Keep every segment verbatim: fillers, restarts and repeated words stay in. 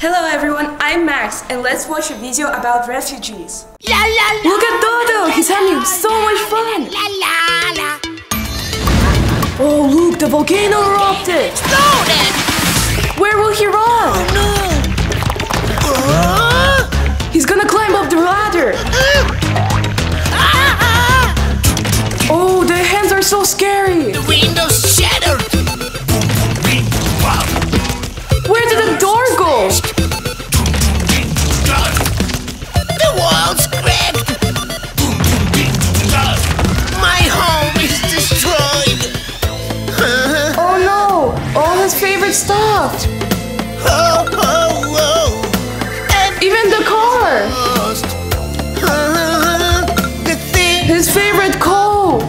Hello everyone, I'm Max, and let's watch a video about refugees. La, la, la, Look at Dodo, he's having so much fun! La, la, la. Oh look, the volcano erupted! Exploded! Where will he run? Oh no! Uh? He's gonna climb up the ladder! Uh, uh, uh. Oh, the hands are so scary! The windows shattered! Where did the door go? The walls cracked! My home is destroyed! Huh? Oh no! All his favorite stuff! Oh, oh, oh! Even the car! Huh? The thing. His favorite coat!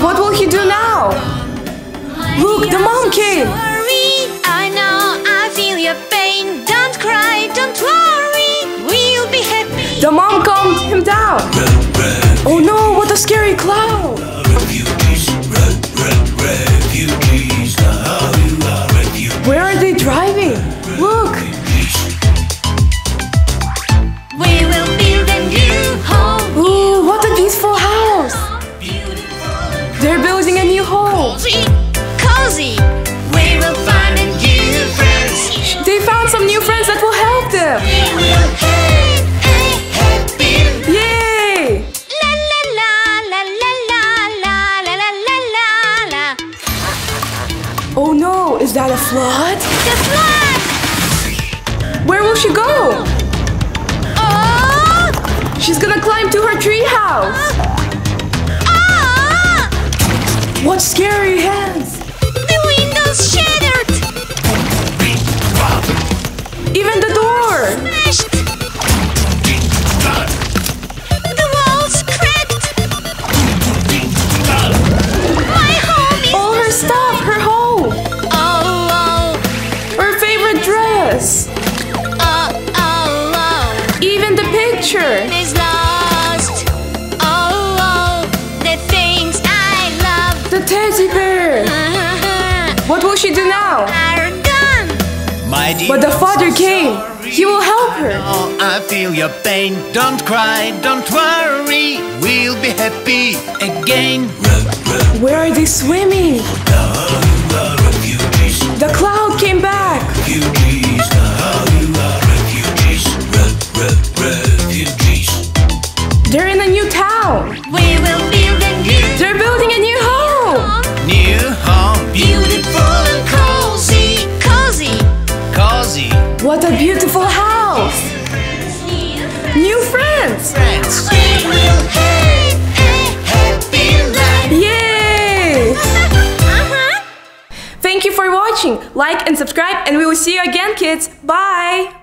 What will he do now? Look, the monkey! Sorry, I know, I feel your pain. Don't cry, don't worry, we'll be happy. The mom calmed him down. Oh no, what a scary clown! Where are they driving? Look! We will build a new home. Ooh, what a peaceful house! They're building a new home. We will find a new friends. They found some new friends that will help them. We will have a happy life. Yay! La la la la la la la la la la la. Oh no! Is that a flood? The flood! Where will she go? Oh! She's gonna climb to her treehouse. Ah! Oh. What scary hands! Shattered! Even the door! Smashed! The walls cracked! My home is all her stuff, her home! Oh, oh! Her favorite dress! Oh, oh, oh! Even the picture! Is lost! Oh, oh! The things I love! The teddy bear! Uh-huh. What will she do now? Are gone. My dear, but the father came. Sorry. He will help her. Oh, I feel your pain. Don't cry, don't worry. We'll be happy again. Where are they swimming? The cloud came back. They're in a new town. We will build a new. They're building a new home. New home. What a beautiful house! New friends! Friends. We will have a happy life! Yay! Uh-huh. Thank you for watching! Like and subscribe, and we will see you again, kids! Bye!